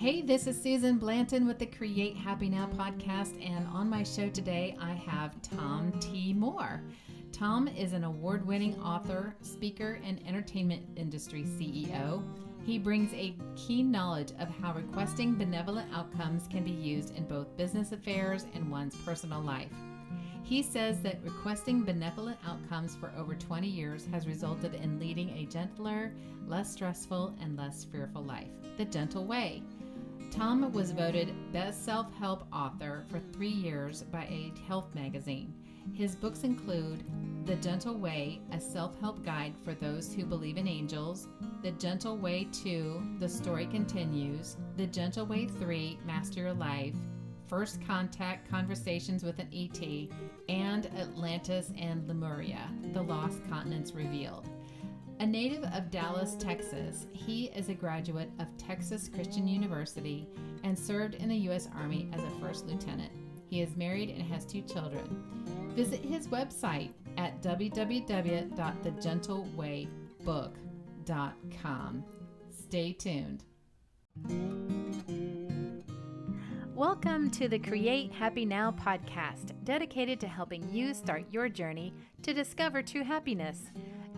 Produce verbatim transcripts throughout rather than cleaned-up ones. Hey, this is Susan Blanton with the Create Happy Now podcast, and on my show today I have Tom T. Moore. Tom is an award-winning author, speaker, and entertainment industry C E O. He brings a keen knowledge of how requesting benevolent outcomes can be used in both business affairs and one's personal life. He says that requesting benevolent outcomes for over twenty years has resulted in leading a gentler, less stressful, and less fearful life, the gentle way. Tom was voted Best Self-Help Author for three years by a health magazine. His books include The Gentle Way, a self-help guide for those who believe in angels, The Gentle Way two, The Story Continues, The Gentle Way three, Master Your Life, First Contact, Conversations with an E T, and Atlantis and Lemuria, The Lost Continents Revealed. A native of Dallas, Texas, he is a graduate of Texas Christian University and served in the U S Army as a first lieutenant. He is married and has two children. Visit his website at w w w dot the gentle way book dot com. Stay tuned. Welcome to the Create Happy Now podcast, dedicated to helping you start your journey to discover true happiness.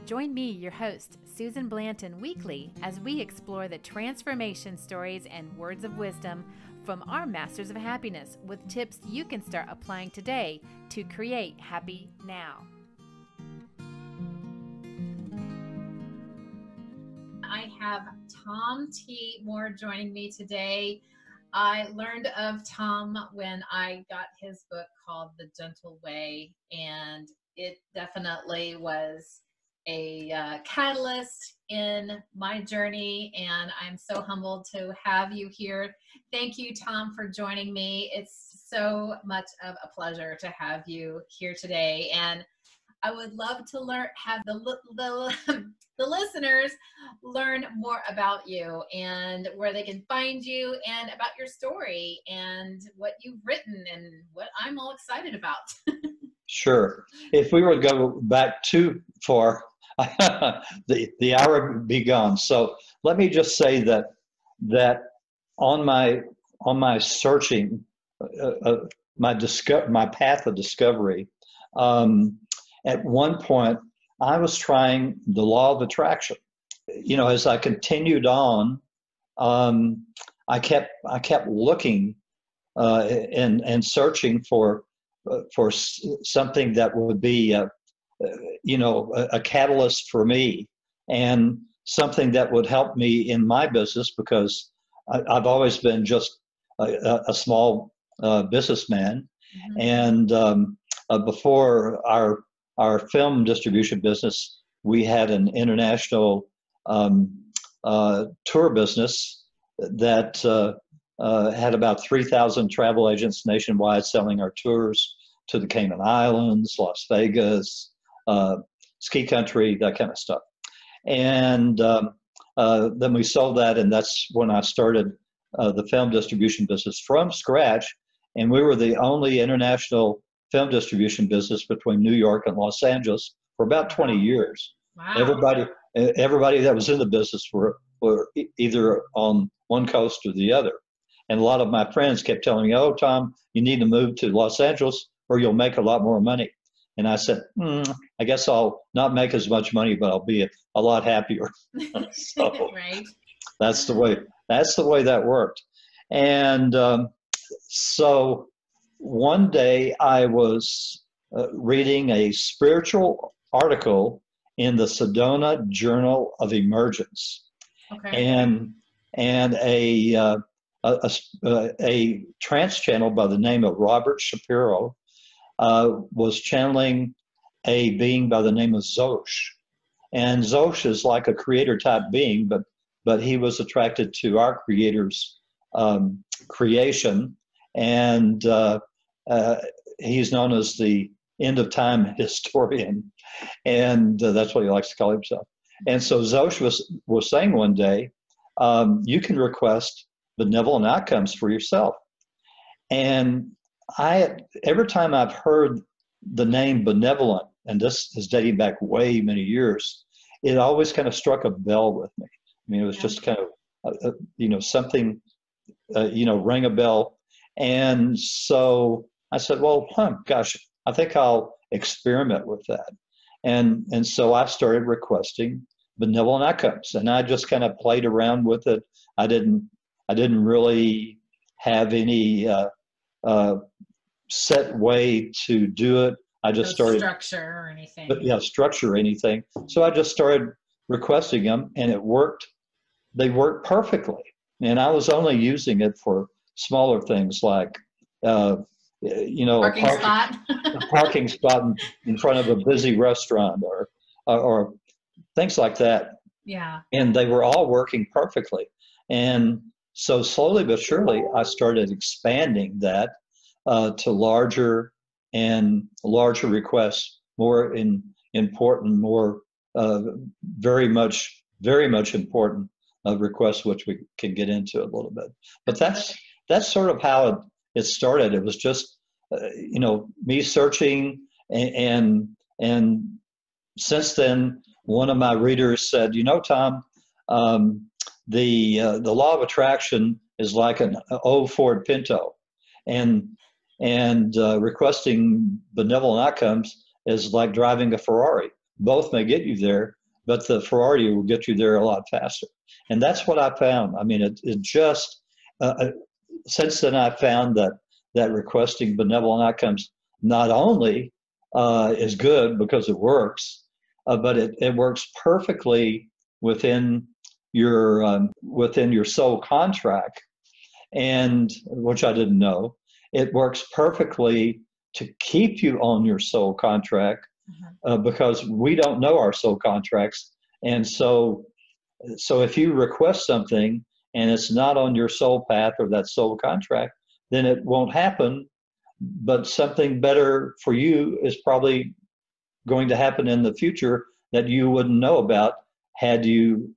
Join me, your host, Susan Blanton, weekly as we explore the transformation stories and words of wisdom from our Masters of Happiness with tips you can start applying today to create happy now. I have Tom T. Moore joining me today. I learned of Tom when I got his book called The Gentle Way, and it definitely was a uh, catalyst in my journey, and I'm so humbled to have you here. Thank you, Tom, for joining me. It's so much of a pleasure to have you here today, and I would love to learn, have the, the, the listeners learn more about you and where they can find you and about your story and what you've written and what I'm all excited about. Sure. If we were to go back too far, the, the hour would be gone. So let me just say that that on my on my searching, uh, uh, my disco- my path of discovery, um, at one point I was trying the law of attraction. You know, as I continued on, um, I kept I kept looking uh, and and searching for. for something that would be, uh, you know, a, a catalyst for me and something that would help me in my business, because I, I've always been just a, a small uh, businessman. Mm-hmm. And um, uh, before our our film distribution business, we had an international um, uh, tour business that uh, Uh, had about three thousand travel agents nationwide selling our tours to the Cayman Islands, Las Vegas, uh, ski country, that kind of stuff. And um, uh, then we sold that, and that's when I started uh, the film distribution business from scratch. And we were the only international film distribution business between New York and Los Angeles for about twenty years. Wow. Everybody, everybody that was in the business were, were e- either on one coast or the other. And a lot of my friends kept telling me, oh, Tom, you need to move to Los Angeles or you'll make a lot more money. And I said, mm, I guess I'll not make as much money, but I'll be a, a lot happier. So right. That's the way, that's the way that worked. And um, so one day I was uh, reading a spiritual article in the Sedona Journal of Emergence. Okay. And, and a... Uh, A, a, a trance channel by the name of Robert Shapiro uh, was channeling a being by the name of Zoosh. And Zoosh is like a creator type being, but but he was attracted to our creator's um, creation. And uh, uh, he's known as the end of time historian. And uh, that's what he likes to call himself. And so Zoosh was, was saying one day, um, you can request benevolent outcomes for yourself. And I, every time I've heard the name benevolent, and this is dating back way many years, it always kind of struck a bell with me. I mean, it was just kind of, uh, you know, something uh, you know, rang a bell. And so I said, well, huh, gosh, I think I'll experiment with that. And, and so I started requesting benevolent outcomes, and I just kind of played around with it. I didn't, I didn't really have any uh, uh, set way to do it. I just no started structure or anything. But yeah, structure or anything. So I just started requesting them, and it worked. They worked perfectly, and I was only using it for smaller things like, uh, you know, parking a parking spot, a parking spot in, in front of a busy restaurant, or, or or things like that. Yeah. And they were all working perfectly, and so slowly but surely, I started expanding that uh, to larger. And larger requests, more in, important, more uh, very much, very much important uh, requests, which we can get into a little bit. But that's that's sort of how it, it started. It was just uh, you know, me searching, and, and and since then, one of my readers said, you know, Tom, um, the uh, the law of attraction is like an old Ford Pinto, and And uh, requesting benevolent outcomes is like driving a Ferrari. Both may get you there, but the Ferrari will get you there a lot faster. And that's what I found. I mean, it, it just, uh, since then I found that, that requesting benevolent outcomes not only uh, is good because it works, uh, but it, it works perfectly within your, um, within your soul contract, and which I didn't know. It works perfectly to keep you on your soul contract, uh, because we don't know our soul contracts. And so, so if you request something and it's not on your soul path or that soul contract, then it won't happen. But something better for you is probably going to happen in the future that you wouldn't know about had you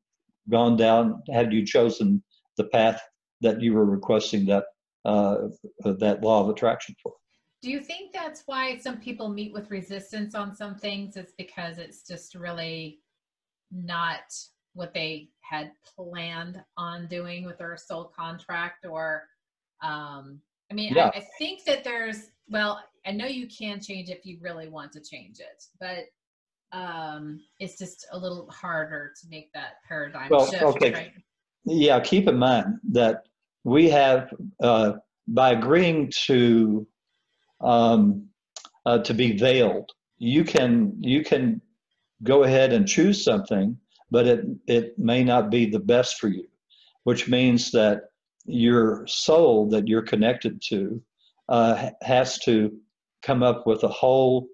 gone down, had you chosen the path that you were requesting that Uh, that law of attraction for. Do you think that's why some people meet with resistance on some things? It's because it's just really not what they had planned on doing with their soul contract, or, um, I mean, yeah. I, I think that there's, well, I know you can change if you really want to change it, but um, it's just a little harder to make that paradigm well, shift, okay. Right? Yeah, keep in mind that we have, uh, by agreeing to um, uh, to be veiled, you can you can go ahead and choose something, but it it may not be the best for you, which means that your soul that you're connected to uh, has to come up with a whole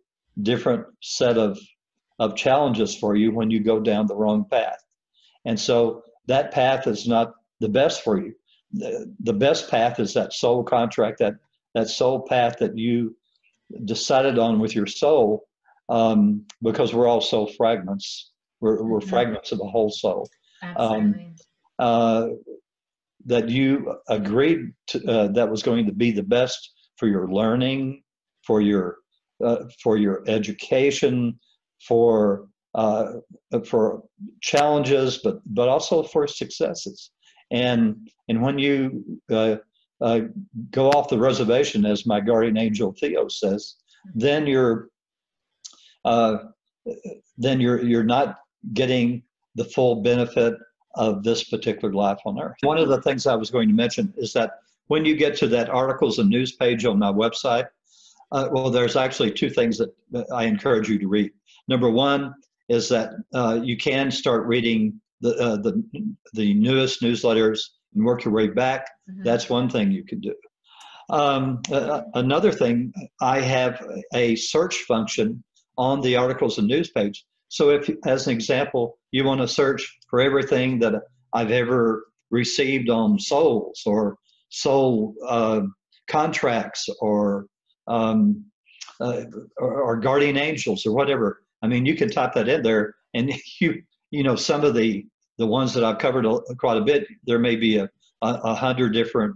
different set of of challenges for you when you go down the wrong path, and so that path is not the best for you. The, the best path is that soul contract, that, that soul path that you decided on with your soul, um, because we're all soul fragments. We're, we're mm-hmm. fragments of the whole soul. Absolutely. Um, uh, that you agreed to, uh, that was going to be the best for your learning, for your, uh, for your education, for, uh, for challenges, but, but also for successes. And and when you uh, uh, go off the reservation, as my guardian angel Theo says, then you're uh, then you're you're not getting the full benefit of this particular life on earth. One of the things I was going to mention is that when you get to that articles and news page on my website, uh, well, there's actually two things that I encourage you to read. Number one is that uh, you can start reading The, uh, the the newest newsletters and work your way back. Mm-hmm. That's one thing you can do. Um, uh, another thing, I have a search function on the articles and news page. So if, as an example, you want to search for everything that I've ever received on souls or soul uh, contracts or, um, uh, or or guardian angels or whatever, I mean, you can type that in there, and you you know, some of the the ones that I've covered quite a bit, there may be a, a, a hundred different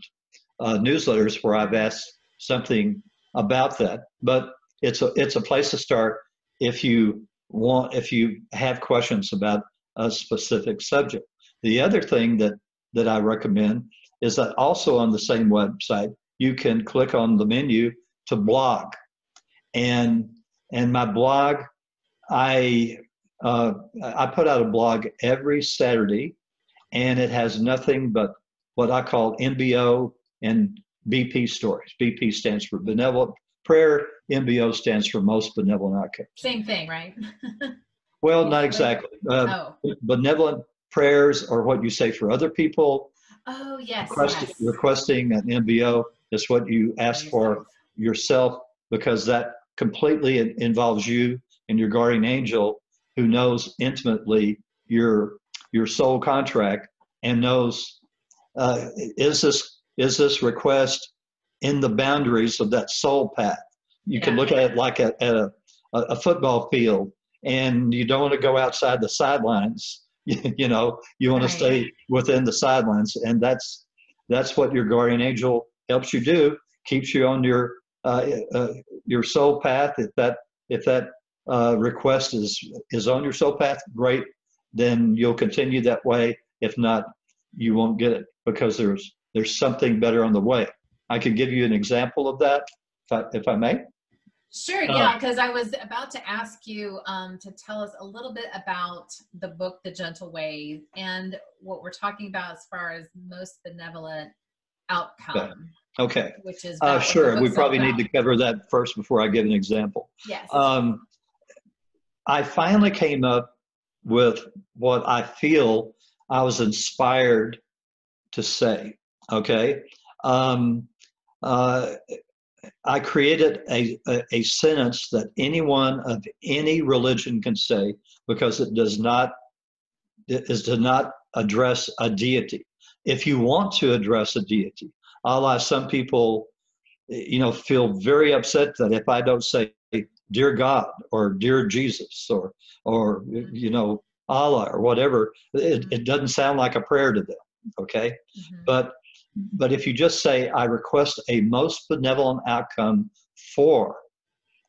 uh, newsletters where I've asked something about that. But it's a it's a place to start if you want if you have questions about a specific subject. The other thing that that I recommend is that also on the same website, you can click on the menu to blog. And and my blog, I uh, I put out a blog every Saturday, and it has nothing but what I call M B O and B P stories. B P stands for benevolent prayer. M B O stands for most benevolent outcomes. Same thing, right? Well, not exactly. Uh, oh. Benevolent prayers are what you say for other people. Oh, yes, Request, yes. Requesting an M B O is what you ask for yourself, because that completely involves you and your guardian angel, who knows intimately your your soul contract and knows, uh, is this is this request in the boundaries of that soul path? You yeah. can look at it like a, at a, a football field, and you don't want to go outside the sidelines. You know, you want right. to stay within the sidelines, and that's that's what your guardian angel helps you do. Keeps you on your uh, uh, your soul path. If that if that uh, request is is on your soul path, great. Then you'll continue that way. If not, you won't get it, because there's there's something better on the way. I could give you an example of that, if I, if I may. Sure, yeah, because I was about to ask you um, to tell us a little bit about the book, The Gentle Way, and what we're talking about as far as most benevolent outcome. Okay. Which is uh, sure, we probably about. need to cover that first before I give an example. Yes. Um, I finally came up with what I feel I was inspired to say, okay? Um, uh, I created a, a, a sentence that anyone of any religion can say, because it does not, it is to not address a deity. If you want to address a deity, Allah, some people, you know, feel very upset that if I don't say dear God or dear Jesus or, or, you know, Allah or whatever, it, it doesn't sound like a prayer to them. Okay. Mm-hmm. But But if you just say, I request a most benevolent outcome for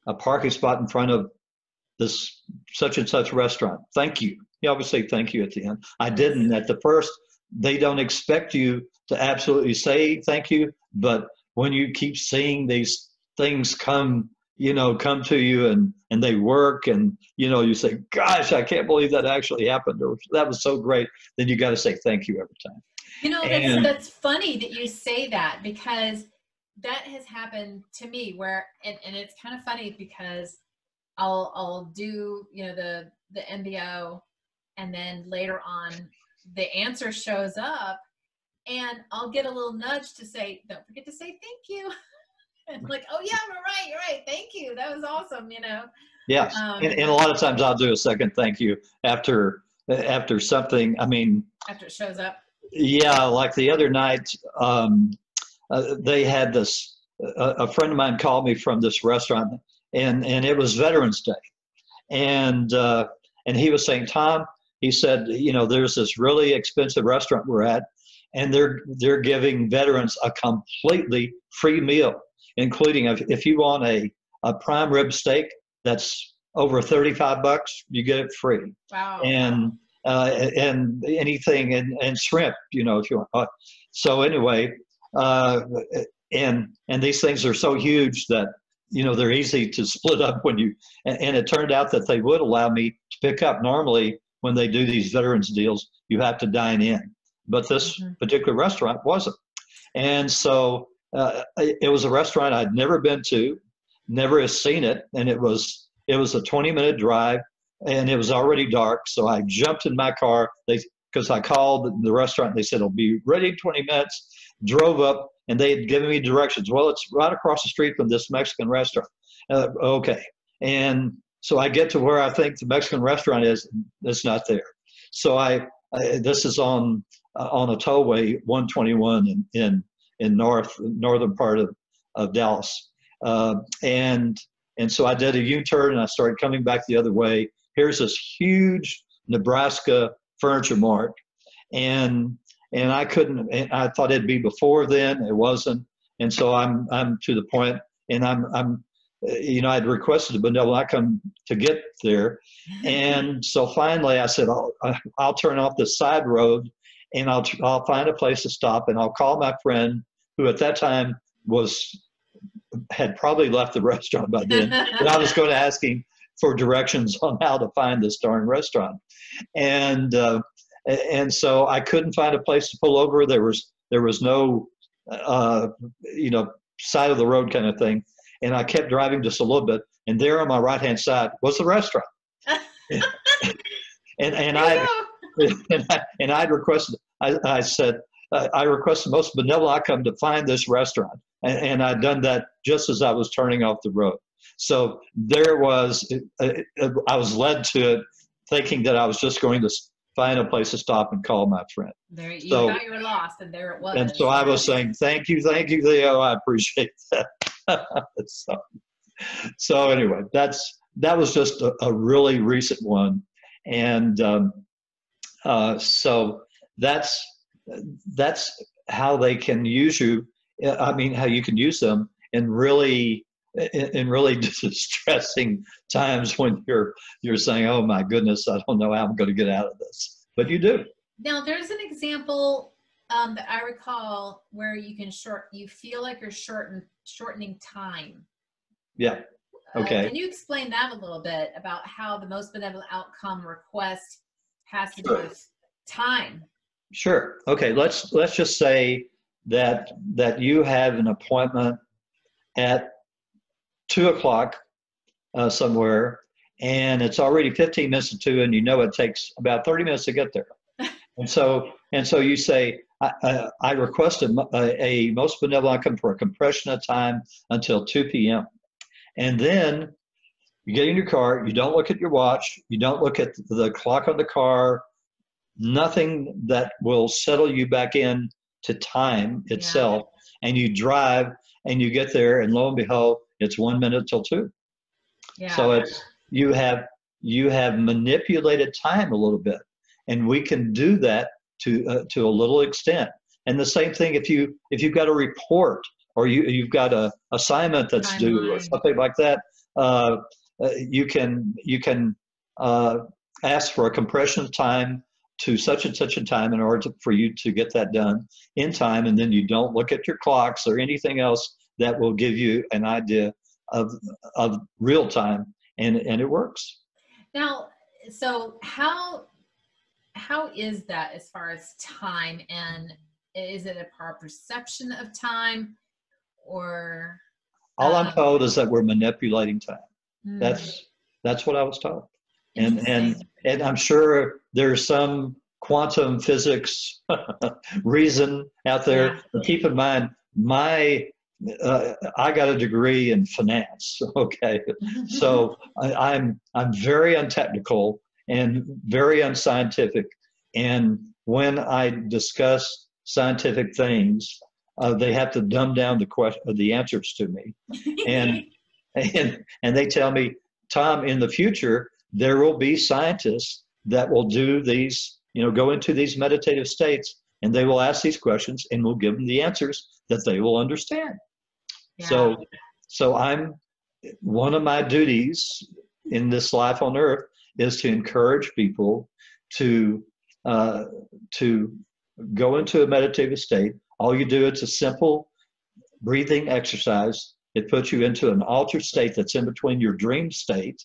a parking spot in front of this such and such restaurant, thank you. You always say thank you at the end. I didn't at the first. They don't expect you to absolutely say thank you, but when you keep seeing these things come, you know, come to you and, and they work, and, you know, you say, gosh, I can't believe that actually happened, or that was so great, then you got to say thank you every time. You know, that's, that's funny that you say that, because that has happened to me where, and, and it's kind of funny because I'll, I'll do, you know, the, the M B O, and then later on the answer shows up, and I'll get a little nudge to say, don't forget to say thank you. And like, oh yeah, you're right, you're right. Thank you. That was awesome. You know? Yes. Um, and, and a lot of times I'll do a second thank you after, after something, I mean, after it shows up. Yeah, like the other night, um, uh, they had this, uh, a friend of mine called me from this restaurant, and, and it was Veterans Day. And, uh, and he was saying, Tom, he said, you know, there's this really expensive restaurant we're at, and they're, they're giving veterans a completely free meal, including if, if you want a, a prime rib steak that's over thirty-five bucks, you get it free. Wow. And Uh, and anything, and, and shrimp, you know, if you want. Uh, so anyway, uh, and and these things are so huge that, you know, they're easy to split up when you, and, and it turned out that they would allow me to pick up. Normally, when they do these veterans deals, you have to dine in. But this mm-hmm. particular restaurant wasn't. And so uh, it was a restaurant I'd never been to, never seen it, and it was it was a twenty-minute drive. And it was already dark, so I jumped in my car. They, because I called the restaurant, and they said it'll be ready in twenty minutes. Drove up, and they had given me directions. Well, it's right across the street from this Mexican restaurant. Uh, okay, and so I get to where I think the Mexican restaurant is. It's not there. So I, I this is on uh, on a tollway, one twenty-one in in in north northern part of of Dallas, uh, and and so I did a U-turn and I started coming back the other way. Here's this huge Nebraska furniture mart, and and I couldn't. And I thought it'd be before then. It wasn't, and so I'm I'm to the point, and I'm I'm, you know, I'd requested a benevolent outcome to get there, and so finally I said I'll I'll turn off the side road, and I'll, I'll find a place to stop, and I'll call my friend who at that time was, had probably left the restaurant by then, but I was going to ask him for directions on how to find this darn restaurant. And, uh, and so I couldn't find a place to pull over. There was, there was no, uh, you know, side of the road kind of thing. And I kept driving just a little bit, and there on my right-hand side was the restaurant. and, and, I, and I, and I requested, I, I said, uh, I requested the most vanilla I come to find this restaurant. And, and I'd done that just as I was turning off the road. So there was, uh, I was led to it thinking that I was just going to find a place to stop and call my friend. There, you so, thought you were lost, and there it was. And so I was saying, thank you, thank you, Theo, I appreciate that. so, so anyway, that's, that was just a, a really recent one. And um, uh, so that's, that's how they can use you. I mean, how you can use them in really, in, in really distressing times when you're, you're saying, oh my goodness, I don't know how I'm going to get out of this, but you do. Now there's an example um, that I recall where you can short, you feel like you're shortened shortening time. Yeah. Okay. Uh, can you explain that a little bit about how the most benevolent outcome request has to do with time? Sure. Okay. Let's, let's just say that, that you have an appointment at two o'clock uh, somewhere, and it's already fifteen minutes to two, and you know, it takes about thirty minutes to get there. and so, and so you say, I, I, I request a, a most benevolent outcome for a compression of time until two P M And then you get in your car, you don't look at your watch, you don't look at the clock on the car, nothing that will settle you back in to time itself. Yeah. And you drive and you get there, and lo and behold, it's one minute till two. Yeah. So it's, you have, you have manipulated time a little bit, and we can do that to, uh, to a little extent. And the same thing, if you, if you've got a report, or you, you've got a assignment that's timeline. Due or something like that, uh, you can, you can uh, ask for a compression of time to such and such a time in order to, for you to get that done in time. And then you don't look at your clocks or anything else that will give you an idea of, of real time, and, and it works. Now, so how, how is that as far as time, and is it a perception of time, or? Um, All I'm told is that we're manipulating time. Mm-hmm. That's, that's what I was told. And, and, and I'm sure there's some quantum physics reason out there. Yeah. But keep in mind, my, uh, I got a degree in finance. Okay. So I, I'm, I'm very untechnical and very unscientific. And when I discuss scientific things, uh, they have to dumb down the question, the answers to me. And, and, and they tell me, Tom, in the future, there will be scientists that will do these, you know, go into these meditative states, and they will ask these questions, and we'll give them the answers that they will understand. Yeah. So, so I'm, one of my duties in this life on earth is to encourage people to, uh, to go into a meditative state. All you do, it's a simple breathing exercise. It puts you into an altered state that's in between your dream state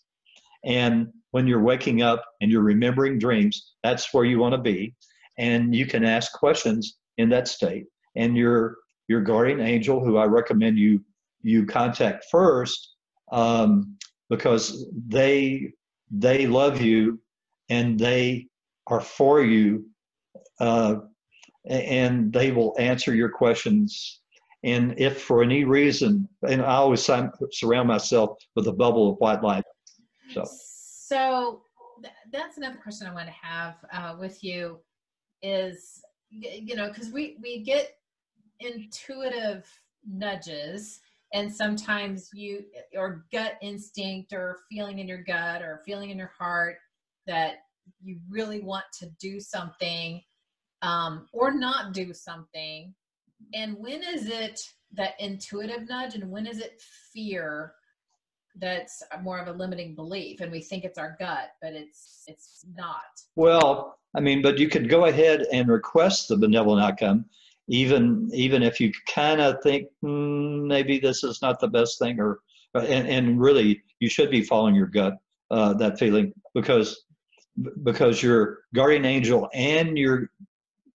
and when you're waking up and you're remembering dreams. That's where you want to be. And you can ask questions in that state. And your, your guardian angel, who I recommend you, you contact first, um, because they, they love you and they are for you, uh, and they will answer your questions. And if for any reason, and I always surround myself with a bubble of white light. So, so th that's another question I want to have uh, with you is, you know, because we, we get intuitive nudges, and sometimes you, or gut instinct, or feeling in your gut, or feeling in your heart that you really want to do something, um, or not do something. And when is it that intuitive nudge, and when is it fear? That's more of a limiting belief, and we think it's our gut, but it's, it's not. Well, I mean, but you could go ahead and request the benevolent outcome, even even if you kind of think mm, maybe this is not the best thing, or and, and really you should be following your gut, uh, that feeling, because because your guardian angel and your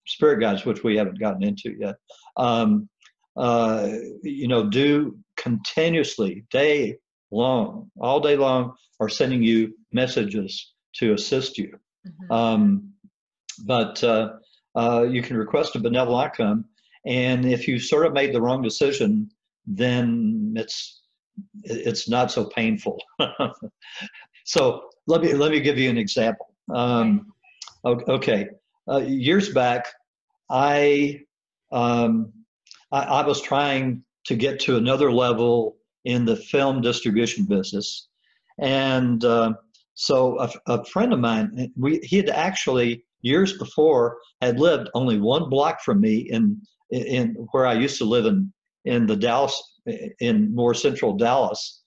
spirit guides, which we haven't gotten into yet, um, uh, you know, do continuously, day long, all day long, are sending you messages to assist you. Mm-hmm. Um, but uh, uh, you can request a benevolent outcome, and if you sort of made the wrong decision, then it's it's not so painful. So let me let me give you an example. Um, okay, uh, years back, I, um, I I was trying to get to another level in the film distribution business, and uh, so a, a friend of mine, we he had actually years before had lived only one block from me in in where I used to live in in the Dallas in more central Dallas,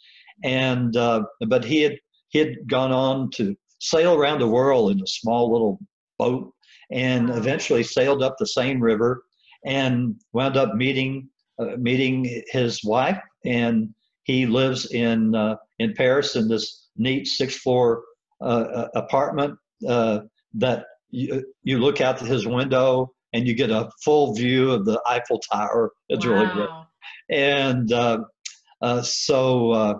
and uh, but he had. He had gone on to sail around the world in a small little boat, and eventually sailed up the Seine River, and wound up meeting uh, meeting his wife. And he lives in uh, in Paris in this neat six floor uh, apartment uh, that you, you look out his window and you get a full view of the Eiffel Tower. It's wow. really great. And uh, uh, so. Uh,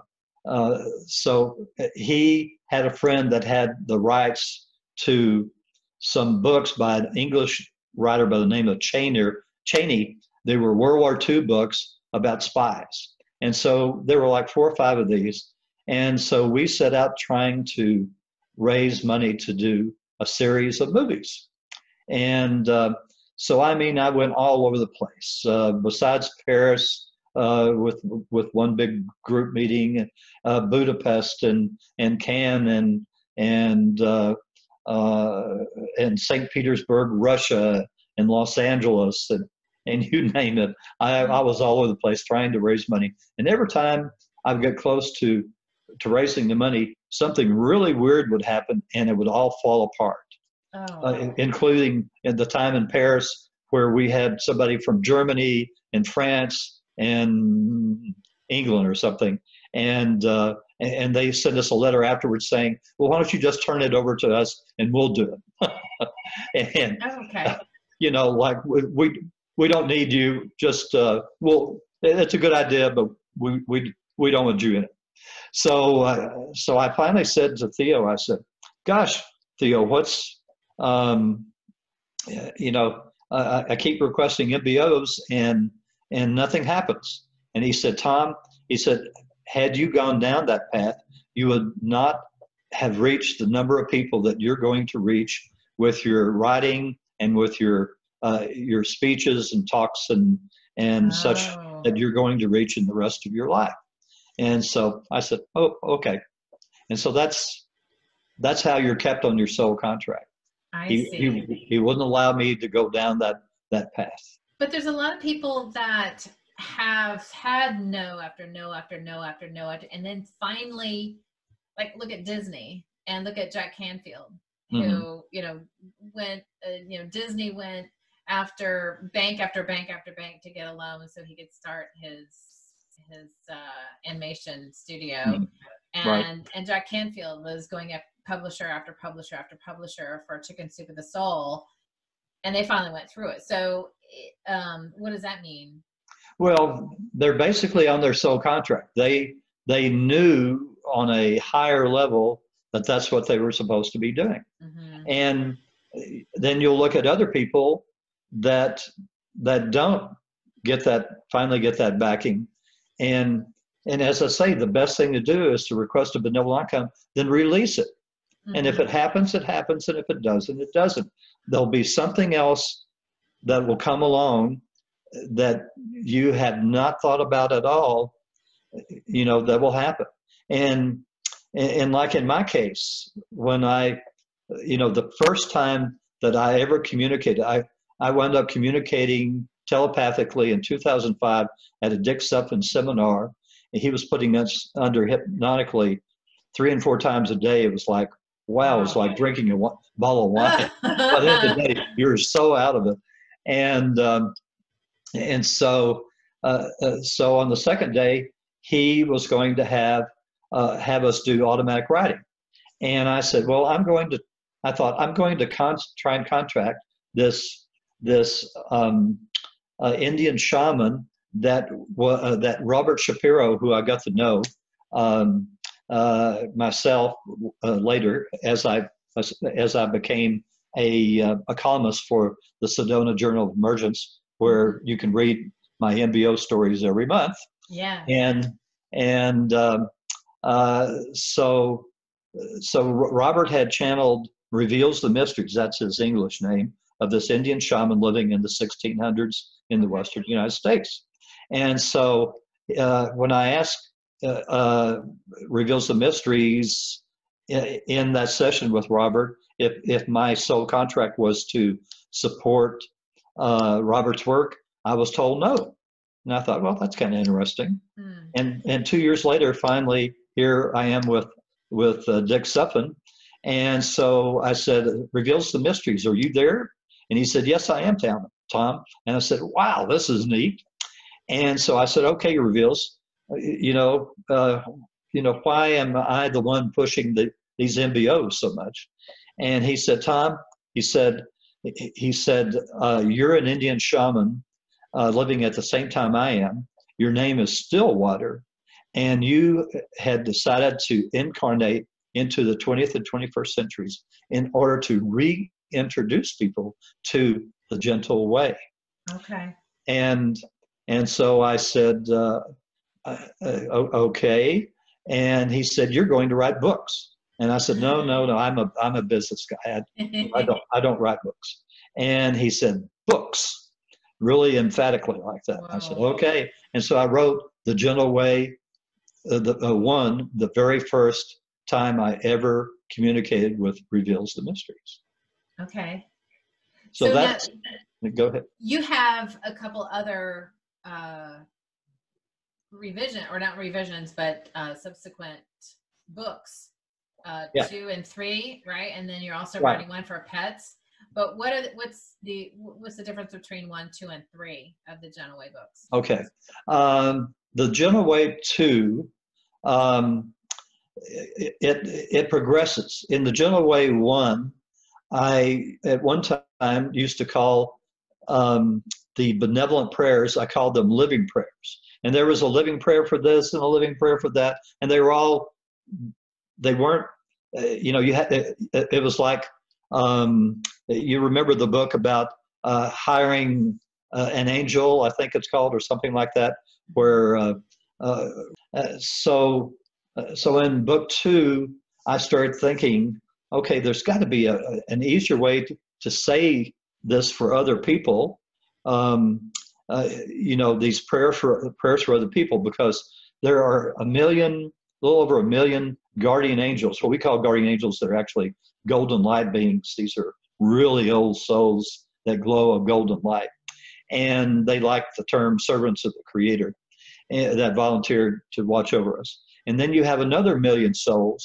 Uh, so he had a friend that had the rights to some books by an English writer by the name of Cheney. They were World War Two books about spies. And so there were like four or five of these. And so we set out trying to raise money to do a series of movies. And uh, so, I mean, I went all over the place, uh, besides Paris, Uh, with with one big group meeting, uh, Budapest and and Cannes and and uh, uh, and Saint Petersburg, Russia, and Los Angeles, and and you name it. I, I was all over the place trying to raise money, and every time I would get close to to raising the money, something really weird would happen, and it would all fall apart, oh. uh, including at the time in Paris where we had somebody from Germany and France and England or something, and uh, and they sent us a letter afterwards saying, well, why don't you just turn it over to us and we'll do it. And okay. uh, you know, like we, we we don't need you, just uh, well, that's a good idea, but we we we don't want you in it. So uh, so I finally said to Theo, I said, gosh, Theo, what's um, you know, I, I keep requesting M B Os and and nothing happens. And he said, Tom, he said, had you gone down that path, you would not have reached the number of people that you're going to reach with your writing and with your uh, your speeches and talks and, and oh. such that you're going to reach in the rest of your life. And so I said, oh, okay. And so that's that's how you're kept on your soul contract. I he, see. He, he wouldn't allow me to go down that, that path. But there's a lot of people that have had no after no after no after no after, and then finally, like, look at Disney and look at Jack Canfield, who, mm-hmm. you know, went, uh, you know, Disney went after bank after bank after bank to get a loan so he could start his, his uh, animation studio. Mm-hmm. Right. And, and Jack Canfield was going after publisher after publisher after publisher for Chicken Soup for the Soul. And they finally went through it. So um, what does that mean? Well, they're basically on their soul contract. They they knew on a higher level that that's what they were supposed to be doing. Mm-hmm. And then you'll look at other people that that don't get that, finally get that backing. And and as I say, the best thing to do is to request a benevolent outcome, then release it. Mm-hmm. And if it happens, it happens. And if it doesn't, it doesn't. There'll be something else that will come along that you had not thought about at all, you know, that will happen. And, and like in my case, when I, you know, the first time that I ever communicated, I, I wound up communicating telepathically in two thousand five at a Dick Suffin seminar, and he was putting us under hypnotically three and four times a day. It was like wow, it's like drinking a bottle of wine. By the end of the day, you're so out of it. And um, and so uh, uh, so on the second day, he was going to have uh, have us do automatic writing. And I said, well, I'm going to, I thought, I'm going to con try and contract this this um, uh, Indian shaman that uh, that Robert Shapiro, who I got to know um, uh, myself uh, later as I as, as I became a uh, a columnist for the Sedona Journal of Emergence, where you can read my M B O stories every month. Yeah. And and um, uh, so so Robert had channeled Reveals the Mysteries. That's his English name, of this Indian shaman living in the sixteen hundreds in the Western United States. And so uh, when I asked uh, uh, Reveals the Mysteries in, in that session with Robert, if, if my sole contract was to support uh, Robert's work, I was told no. And I thought, well, that's kind of interesting. Mm. And, and two years later, finally, here I am with, with uh, Dick Suffin. And so I said, Reveals the Mysteries, are you there? And he said, yes, I am, Tom. And I said, wow, this is neat. And so I said, okay, Reveals, you know, uh, you know, why am I the one pushing the, these M B Os so much? And he said, Tom, he said, he said, uh, you're an Indian shaman uh, living at the same time I am. Your name is Stillwater, and you had decided to incarnate into the twentieth and twenty-first centuries in order to reintroduce people to the gentle way. Okay. And and so I said, uh, uh, okay. And he said, you're going to write books. And I said, no, no, no. I'm a I'm a business guy. I, I don't I don't write books. And he said, books, really emphatically like that. Wow. I said, okay. And so I wrote The Gentle Way, uh, the uh, one, the very first time I ever communicated with Reveals the Mysteries. Okay. So, so that's, now, go ahead. You have a couple other uh, revision, or not revisions, but uh, subsequent books, uh, yeah. two and three, right? And then you're also right. writing one for pets. But what are the, what's the what's the difference between one, two, and three of the Gentle Way books? Okay, um, the Gentle Way two. Um, It, it it progresses. In the Gentle Way one, I at one time used to call um, the benevolent prayers, I called them living prayers. And there was a living prayer for this and a living prayer for that. And they were all, they weren't, uh, you know, you had, it, it was like, um, you remember the book about uh, hiring uh, an angel, I think it's called, or something like that, where, uh, uh, so So in book two, I started thinking, okay, there's got to be a, an easier way to, to say this for other people, um, uh, you know, these prayer for, prayers for other people, because there are a million, a little over a million guardian angels, what we call guardian angels. They're actually golden light beings. These are really old souls that glow a golden light. And they like the term servants of the Creator that volunteered to watch over us. And then you have another million souls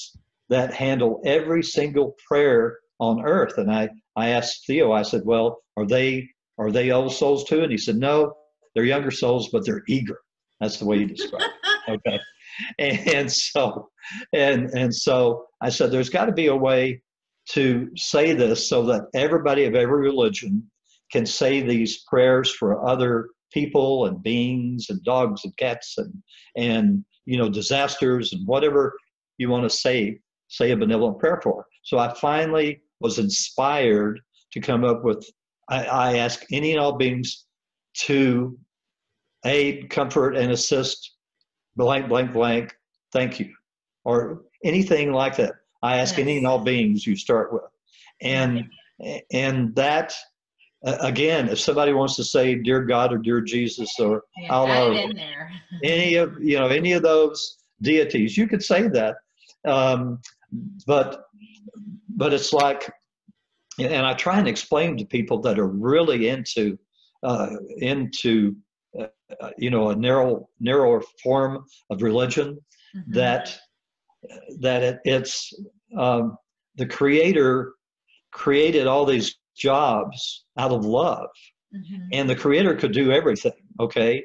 that handle every single prayer on earth. And I, I asked Theo, I said, well, are they, are they old souls too? And he said, no, they're younger souls, but they're eager. That's the way he described it. Okay. And, and so, and, and so I said, there's got to be a way to say this so that everybody of every religion can say these prayers for other people and beings and dogs and cats and, and, you know, disasters and whatever you want to say, say a benevolent prayer for. So I finally was inspired to come up with, I, I ask any and all beings to aid, comfort, and assist, blank, blank, blank, thank you, or anything like that. I ask yes. any and all beings you start with. And, and that, uh, again, if somebody wants to say dear God or dear Jesus or yeah, Allah, or there. any of you know any of those deities, you could say that, um, but but it's like, and I try and explain to people that are really into uh, into uh, you know a narrow narrower form of religion, mm-hmm. that that it, it's um, the creator created all these jobs out of love. Mm-hmm. And the creator could do everything, okay?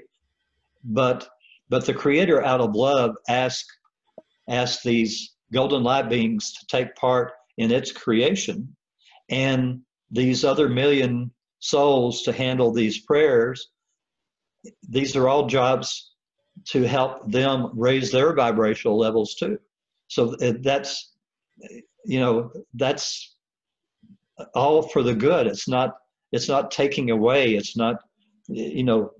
But but the creator out of love asked, asked these golden light beings to take part in its creation, and these other million souls to handle these prayers. These are all jobs to help them raise their vibrational levels too. So that's, you know, that's all for the good. It's not, it's not taking away. It's not, you know,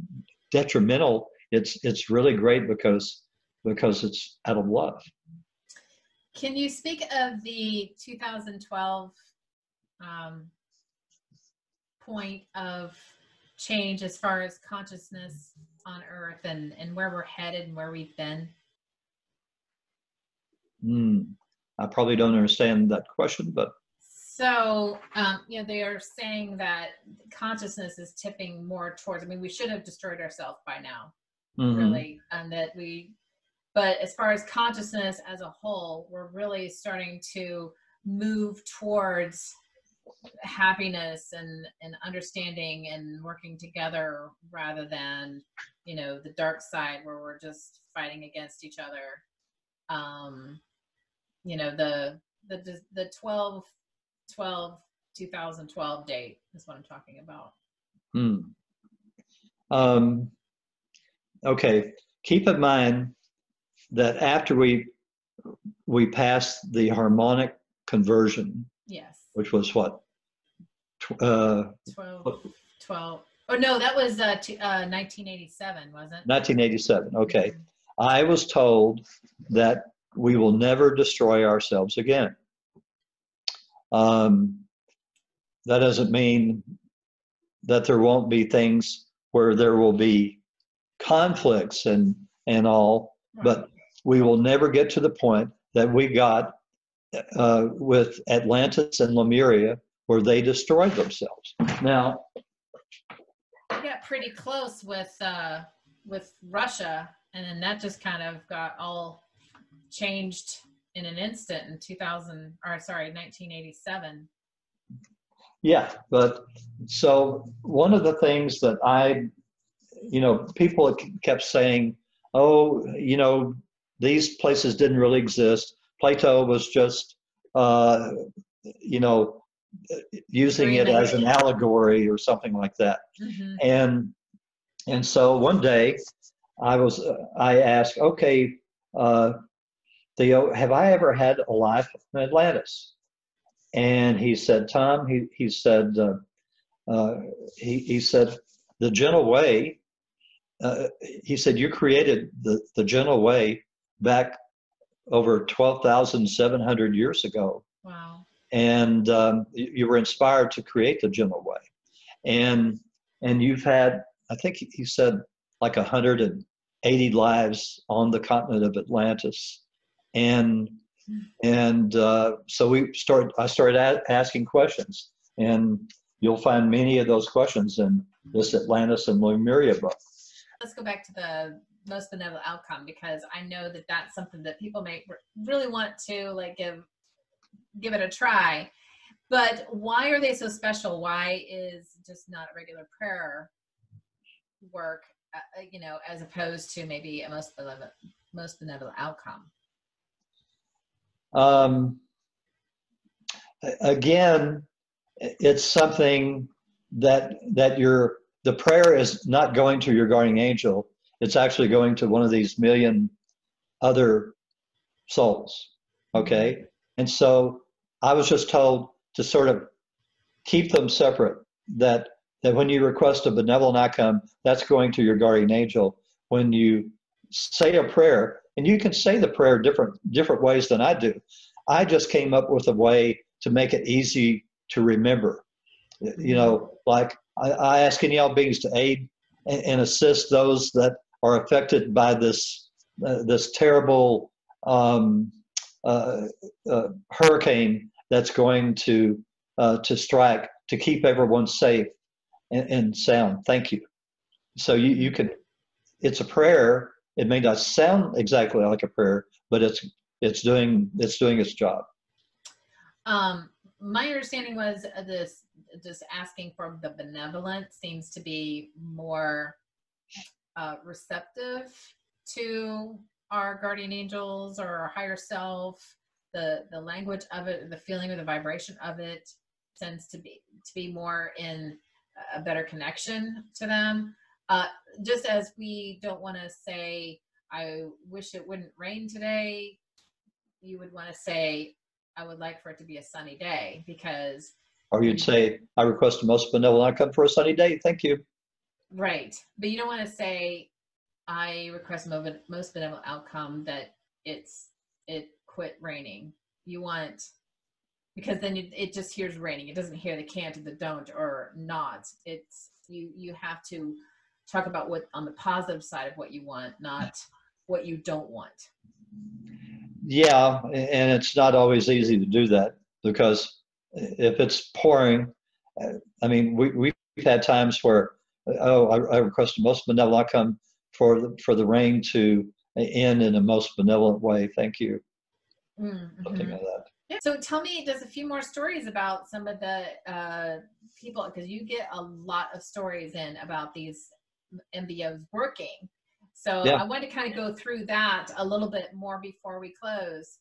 detrimental. It's, it's really great because, because it's out of love. Can you speak of the two thousand twelve um, point of change as far as consciousness on Earth and, and where we're headed and where we've been? Mm, I probably don't understand that question, but. So, um, you know, they are saying that consciousness is tipping more towards, I mean, we should have destroyed ourselves by now, mm-hmm. really, and that we, but as far as consciousness as a whole, we're really starting to move towards happiness and, and understanding and working together rather than, you know, the dark side where we're just fighting against each other. Um, you know, the, the, the twelve twelve two thousand twelve date is what I'm talking about. Hmm. Um, okay. Keep in mind that after we, we passed the harmonic conversion, yes, which was what? Uh, twelve, twelve. Oh no, that was uh, t uh, nineteen eighty-seven, wasn't it? nineteen eighty-seven, okay. Mm-hmm. I was told that we will never destroy ourselves again. Um, that doesn't mean that there won't be things where there will be conflicts and, and all, right. But we will never get to the point that we got uh, with Atlantis and Lemuria where they destroyed themselves. Now, we got pretty close with, uh, with Russia, and then that just kind of got all changed in an instant in two thousand, or sorry, nineteen eighty-seven. Yeah, but so one of the things that I, you know, people kept saying, oh, you know, these places didn't really exist. Plato was just, uh, you know, using it as an allegory or something like that. Mm-hmm. And, and so one day I was, uh, I asked, okay, uh, Theo, have I ever had a life in Atlantis? And he said, Tom, he, he said, uh, uh, he, he said, the gentle way, uh, he said, you created the, the gentle way back over twelve thousand seven hundred years ago. Wow. And um, you, you were inspired to create the gentle way. And, and you've had, I think he said, like one hundred eighty lives on the continent of Atlantis. And, and, uh, so we start, I started asking questions, and you'll find many of those questions in this Atlantis and Lemuria book. Let's go back to the most benevolent outcome, because I know that that's something that people may really want to like give, give it a try, but why are they so special? Why is just not a regular prayer work, uh, you know, as opposed to maybe a most benevolent, most benevolent outcome? Um, again, it's something that, that your, the prayer is not going to your guardian angel. It's actually going to one of these million other souls. Okay. And so I was just told to sort of keep them separate, that, that when you request a benevolent outcome, that's going to your guardian angel. When you say a prayer, and you can say the prayer different different ways than I do. I just came up with a way to make it easy to remember. You know, like I, I ask any all beings to aid and, and assist those that are affected by this uh, this terrible um, uh, uh, hurricane that's going to uh, to strike, to keep everyone safe and, and sound. Thank you. So you you can. It's a prayer. It may not sound exactly like a prayer, but it's, it's doing, it's doing its job. Um, my understanding was this, just asking for the benevolent seems to be more uh, receptive to our guardian angels or our higher self. The, the language of it, the feeling or the vibration of it tends to be, to be more in a better connection to them. Uh, just as we don't want to say, I wish it wouldn't rain today, you would want to say, I would like for it to be a sunny day, because... Or you'd say, I request the most benevolent outcome for a sunny day, thank you. Right. But you don't want to say, I request the most benevolent outcome that it's it quit raining. You want... Because then you, it just hears raining. It doesn't hear the can't or the don't or not. It's, you, you have to talk about what on the positive side of what you want, not what you don't want. Yeah, and it's not always easy to do that, because if it's pouring, I mean, we, we've had times where, oh, I, I request the most benevolent outcome for the, for the rain to end in the most benevolent way. Thank you. Mm-hmm. Something like that. Yeah. So tell me just a few more stories about some of the uh, people, because you get a lot of stories in about these M B Os working. So yeah. I want to kind of go through that a little bit more before we close.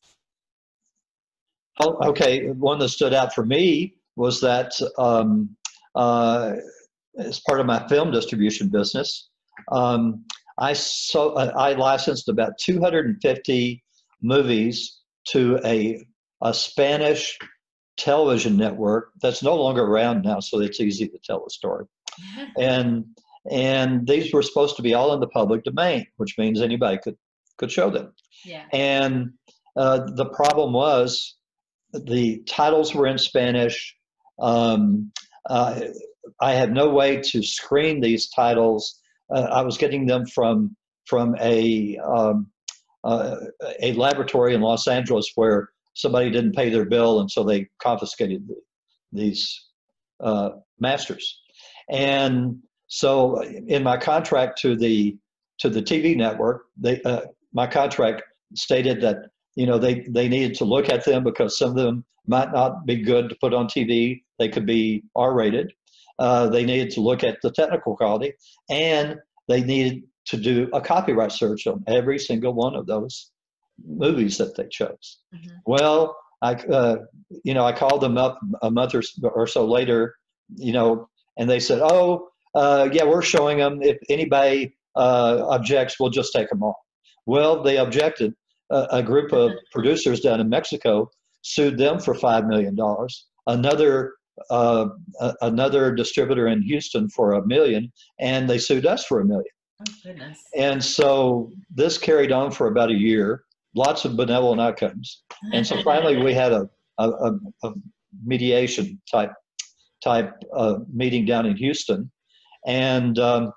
Oh, okay. One that stood out for me was that um, uh, as part of my film distribution business, um, I so I licensed about two hundred fifty movies to a, a Spanish television network that's no longer around now, so it's easy to tell the story. and And these were supposed to be all in the public domain, which means anybody could, could show them. Yeah. And uh, the problem was the titles were in Spanish. Um, uh, I had no way to screen these titles. Uh, I was getting them from, from a, um, uh, a laboratory in Los Angeles where somebody didn't pay their bill, and so they confiscated the, these uh, masters. And... So in my contract to the to the T V network, they, uh, my contract stated that, you know, they, they needed to look at them because some of them might not be good to put on T V. They could be R rated. Uh, they needed to look at the technical quality, and they needed to do a copyright search on every single one of those movies that they chose. Mm-hmm. Well, I uh, you know, I called them up a month or, or so later, you know, and they said, oh, Uh, yeah, we're showing them. If anybody uh, objects, we'll just take them off. Well, they objected. Uh, a group of producers down in Mexico sued them for five million dollars. Another uh, uh, another distributor in Houston for a million, and they sued us for a million. Oh, goodness. And so this carried on for about a year. Lots of benevolent outcomes. And so finally we had a, a, a mediation type, type uh, meeting down in Houston. And um,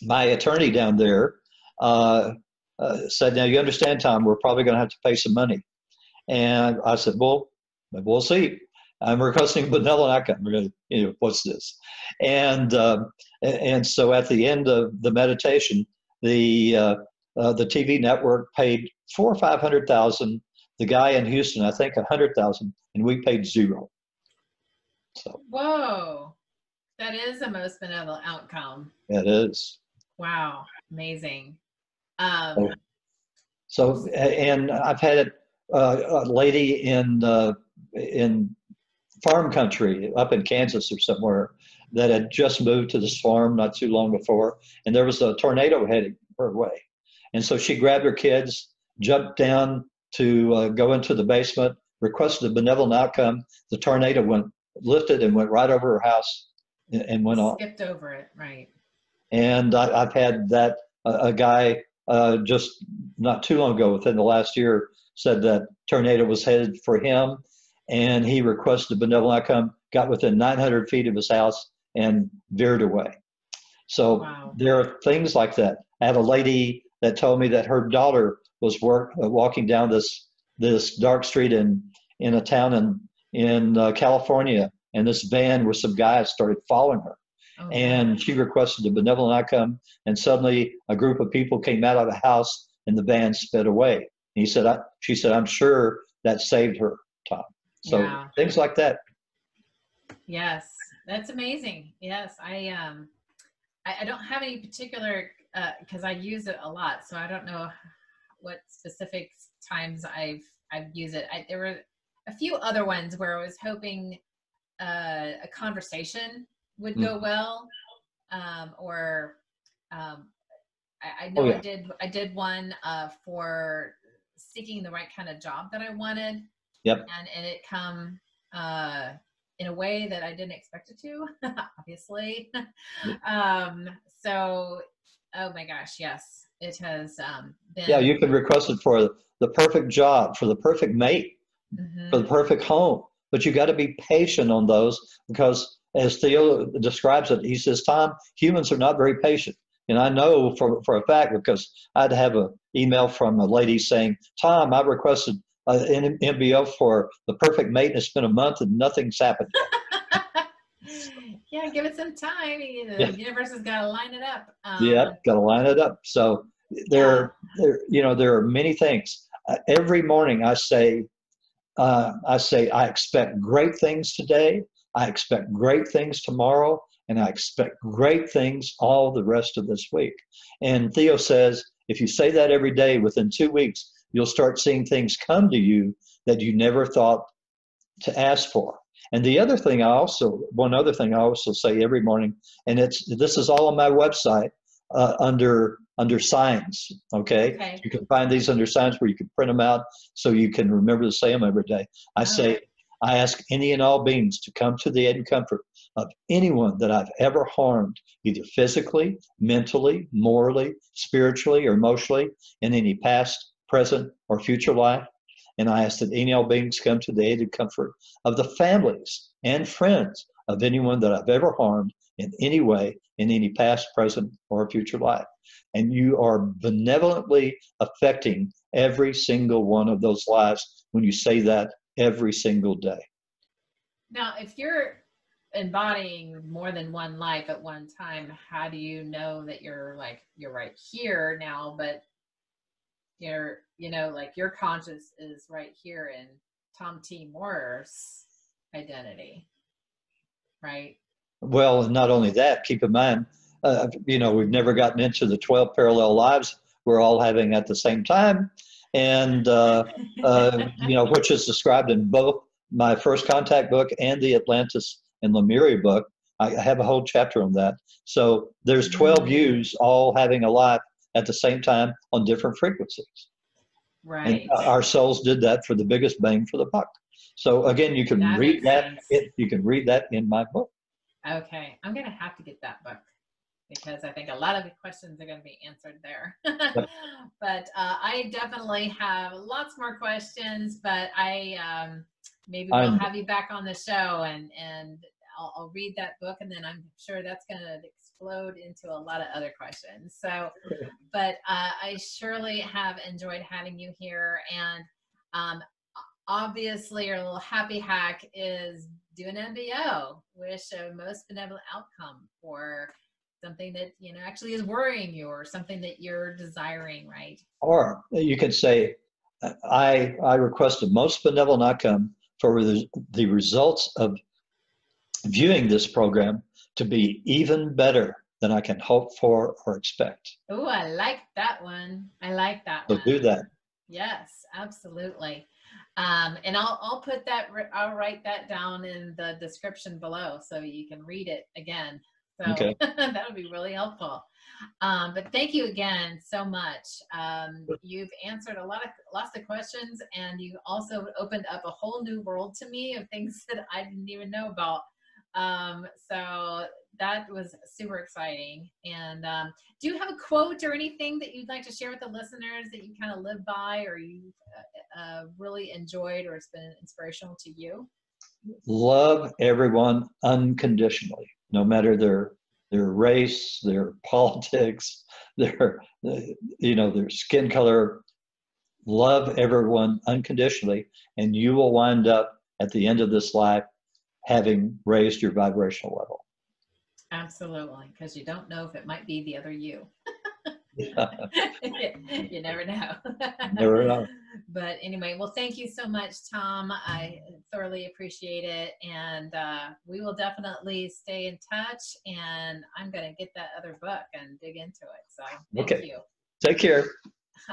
my attorney down there uh, uh, said, now you understand, Tom, we're probably going to have to pay some money. And I said, well, we'll see. I'm requesting benevolent outcome. We're gonna, you know, what's this? And, uh, and so at the end of the meditation, the, uh, uh, the T V network paid four or five hundred thousand. The guy in Houston, I think one hundred thousand, and we paid zero. So. Whoa. That is the most benevolent outcome. It is. Wow. Amazing. Um, so, and I've had uh, a lady in, uh, in farm country up in Kansas or somewhere that had just moved to this farm not too long before, and there was a tornado heading her way. And so she grabbed her kids, jumped down to uh, go into the basement, requested a benevolent outcome. The tornado went, lifted and went right over her house. And went on. Skipped over it, right. And I, I've had that, uh, a guy uh, just not too long ago, within the last year, said that tornado was headed for him, and he requested benevolent outcome, got within nine hundred feet of his house, and veered away. So wow. There are things like that. I had a lady that told me that her daughter was work, uh, walking down this this dark street in, in a town in, in uh, California, and this van with some guys started following her. Oh. And she requested a benevolent outcome, and suddenly a group of people came out of the house and the van sped away. And he said, I, she said, I'm sure that saved her, Tom. So yeah. Things like that. Yes, that's amazing. Yes, I um, I, I don't have any particular because uh, I use it a lot, so I don't know what specific times I've I've used it. I, there were a few other ones where I was hoping uh, a conversation would mm. go well, um, or um, I, I know oh, yeah. I did I did one uh, for seeking the right kind of job that I wanted. Yep. And and it come uh, in a way that I didn't expect it to, obviously. um, so, oh my gosh, yes, it has um, been. Yeah, you can request it for the perfect job, for the perfect mate, mm-hmm. for the perfect home. But you got to be patient on those because, as Theo describes it, he says, Tom, humans are not very patient. And I know for, for a fact because I'd have an email from a lady saying, Tom, I requested Uh, an M B O for the perfect mate, and it's been a month and nothing's happened. Yeah, give it some time. You know, yeah. The universe has got to line it up. Um, yeah, got to line it up. So there, yeah. there, you know, there are many things. Uh, every morning I say, uh, I say, I expect great things today. I expect great things tomorrow, and I expect great things all the rest of this week. And Theo says, if you say that every day, within two weeks. You'll start seeing things come to you that you never thought to ask for. And the other thing I also, one other thing I also say every morning, and it's this is all on my website uh, under under signs. Okay? okay, you can find these under signs where you can print them out so you can remember to say them every day. I say, okay. I ask any and all beings to come to the aid and comfort of anyone that I've ever harmed, either physically, mentally, morally, spiritually, or emotionally, in any past, present, or future life, and I ask that any all beings come to the aid and comfort of the families and friends of anyone that I've ever harmed in any way, in any past, present, or future life. And you are benevolently affecting every single one of those lives when you say that every single day. Now, if you're embodying more than one life at one time, how do you know that you're like, you're right here now, but Your, you know, like your conscience is right here in Tom T. Moore's identity, right? Well, not only that, keep in mind, uh, you know, we've never gotten into the twelve parallel lives we're all having at the same time. And, uh, uh, you know, which is described in both my First Contact book and the Atlantis and Lemuria book. I have a whole chapter on that. So there's twelve yous all having a life at the same time on different frequencies. Right. And our souls did that for the biggest bang for the buck. So again, you can that read that. It, you can read that in my book. Okay. I'm going to have to get that book because I think a lot of the questions are going to be answered there. Yep. But uh, I definitely have lots more questions, but I um, maybe we'll I'm, have you back on the show and, and I'll, I'll read that book, and then I'm sure that's going to explode into a lot of other questions. So, but uh, I surely have enjoyed having you here. And um, obviously, your little happy hack is do an M B O, wish a most benevolent outcome for something that, you know, actually is worrying you or something that you're desiring, right? Or you could say, I, I request a most benevolent outcome for the, the results of viewing this program to be even better than I can hope for or expect. Oh, I like that one. I like that so one. So do that. Yes, absolutely. Um, and I'll, I'll put that, I'll write that down in the description below so you can read it again. So okay. That would be really helpful. Um, but thank you again so much. Um, you've answered a lot of lots of questions, and you also opened up a whole new world to me of things that I didn't even know about. Um, so that was super exciting. And, um, do you have a quote or anything that you'd like to share with the listeners that you kind of live by, or you, uh, uh, really enjoyed, or it's been inspirational to you? Love everyone unconditionally, no matter their, their race, their politics, their, you know, their skin color. Love everyone unconditionally, and you will wind up at the end of this life having raised your vibrational level. Absolutely, because you don't know if it might be the other you. Yeah. You never know. Never know. But anyway, well, thank you so much, Tom. I thoroughly appreciate it. And uh, we will definitely stay in touch. And I'm going to get that other book and dig into it. So thank okay. you. Take care.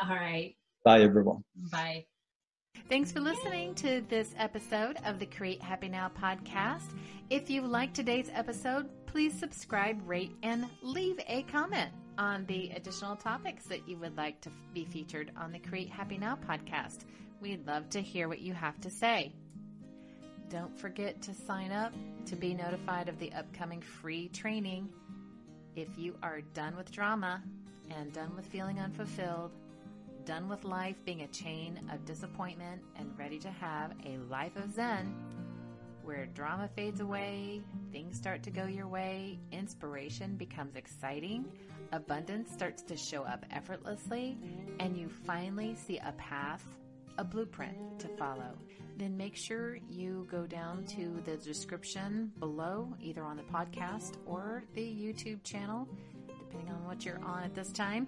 All right. Bye, everyone. Bye. Thanks for listening to this episode of the Create Happy Now podcast. If you liked today's episode, please subscribe, rate, and leave a comment on the additional topics that you would like to be featured on the Create Happy Now podcast. We'd love to hear what you have to say. Don't forget to sign up to be notified of the upcoming free training. If you are done with drama and done with feeling unfulfilled, done with life being a chain of disappointment, and ready to have a life of Zen where drama fades away, things start to go your way, inspiration becomes exciting, abundance starts to show up effortlessly, and you finally see a path, a blueprint to follow, then make sure you go down to the description below, either on the podcast or the YouTube channel, depending on what you're on at this time,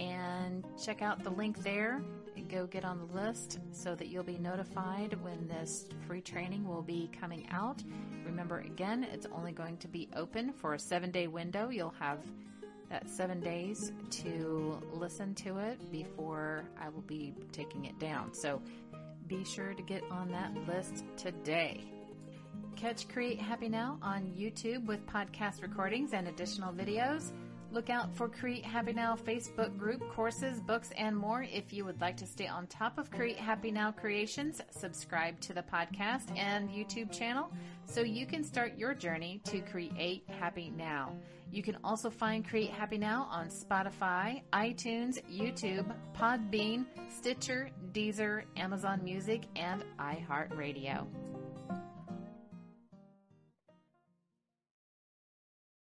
and check out the link there and go get on the list so that you'll be notified when this free training will be coming out. Remember, again, it's only going to be open for a seven-day window. You'll have that seven days to listen to it before I will be taking it down. So be sure to get on that list today. Catch Create Happy Now on YouTube with podcast recordings and additional videos. Look out for Create Happy Now Facebook group, courses, books, and more. If you would like to stay on top of Create Happy Now creations, subscribe to the podcast and YouTube channel so you can start your journey to Create Happy Now. You can also find Create Happy Now on Spotify, iTunes, YouTube, Podbean, Stitcher, Deezer, Amazon Music, and iHeartRadio.